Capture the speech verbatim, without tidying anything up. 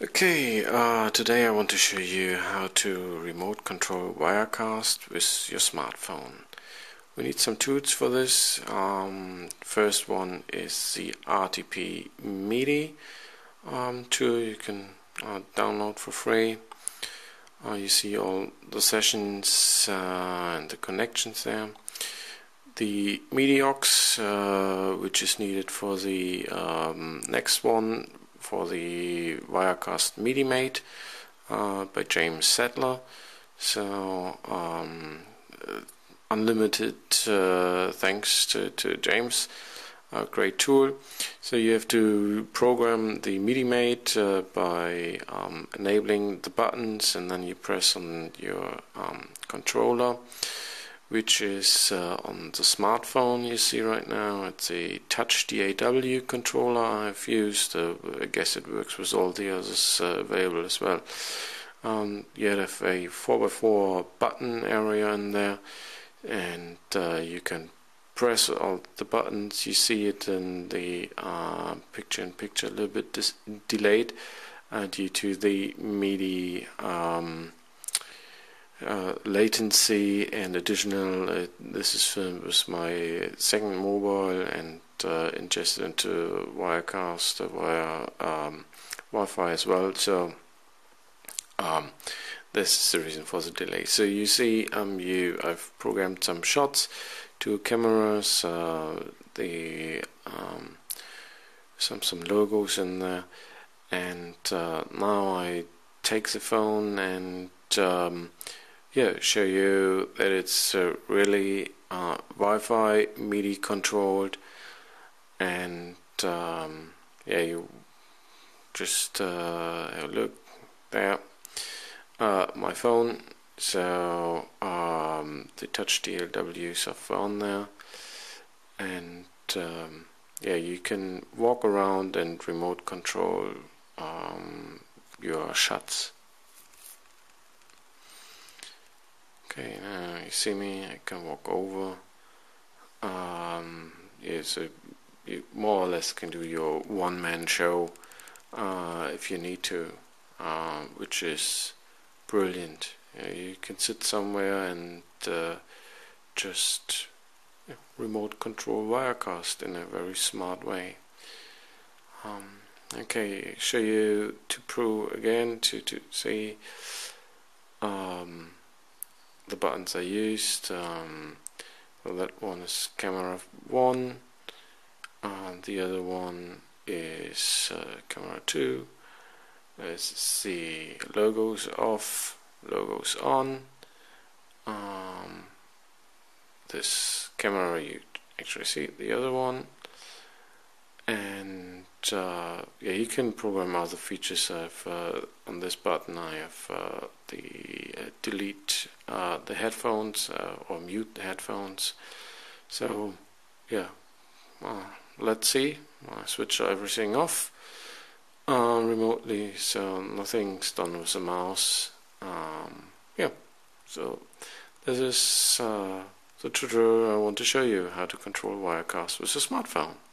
Okay, uh, today I want to show you how to remote control Wirecast with your smartphone. We need some tools for this. Um, first one is the R T P MIDI um, tool you can uh, download for free. Uh, you see all the sessions uh, and the connections there. The MidiOX, uh, which is needed for the um, next one, for the Wirecast MIDI Mate uh, by James Settler. So um, unlimited uh, thanks to, to James, a great tool. So you have to program the MIDI Mate uh, by um, enabling the buttons, and then you press on your um, controller, which is uh, on the smartphone you see right now. It's a TouchDAW controller I've used. Uh, I guess it works with all the others uh, available as well. Um, you have a four by four button area in there, and uh, you can press all the buttons. You see it in the uh, picture in picture, a little bit dis delayed uh, due to the MIDI um, Uh, latency and additional. Uh, this is filmed with my second mobile and uh, ingested into Wirecast uh, via um, Wi-Fi as well. So um, this is the reason for the delay. So you see, um, you I've programmed some shots, two cameras, uh, the um, some some logos in there, and uh, now I take the phone and um, yeah, show you that it's uh, really uh, Wi-Fi MIDI controlled, and um, yeah, you just uh, have a look there. Uh, my phone, so um, the TouchDAW software on there, and um, yeah, you can walk around and remote control um, your shots. Okay, now you see me, I can walk over. Um, yeah, so you more or less can do your one-man show uh, if you need to, uh, which is brilliant. You know, you can sit somewhere and uh, just yeah, remote control Wirecast in a very smart way. Um, okay, show you to prove again, to, to see um, the buttons I used. Um, well, that one is camera one, and the other one is uh, camera two. Let's see, logos off, logos on. Um, this camera you actually see the other one, and uh, yeah, you can program other features. I've uh, on this button I have uh, the uh, delete uh, the headphones uh, or mute the headphones. So yeah, well, let's see. I switch everything off uh, remotely, so nothing's done with the mouse. Um, yeah, so this is uh, the tutorial I want to show you, how to control Wirecast with a smartphone.